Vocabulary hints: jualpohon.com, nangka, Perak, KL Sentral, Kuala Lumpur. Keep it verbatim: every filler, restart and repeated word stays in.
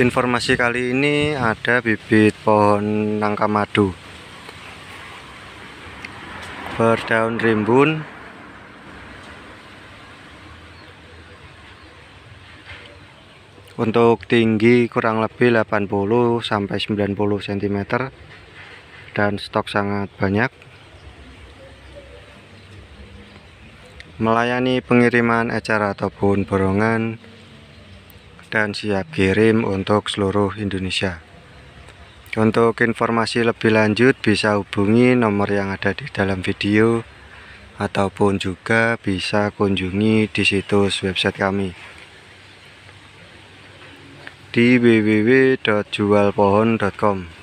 Informasi kali ini ada bibit pohon nangka madu berdaun rimbun, untuk tinggi kurang lebih delapan puluh sampai sembilan puluh sentimeter dan stok sangat banyak. Melayani pengiriman ecer ataupun borongan dan siap kirim untuk seluruh Indonesia. Untuk informasi lebih lanjut bisa hubungi nomor yang ada di dalam video ataupun juga bisa kunjungi di situs website kami di w w w titik jualpohon titik com.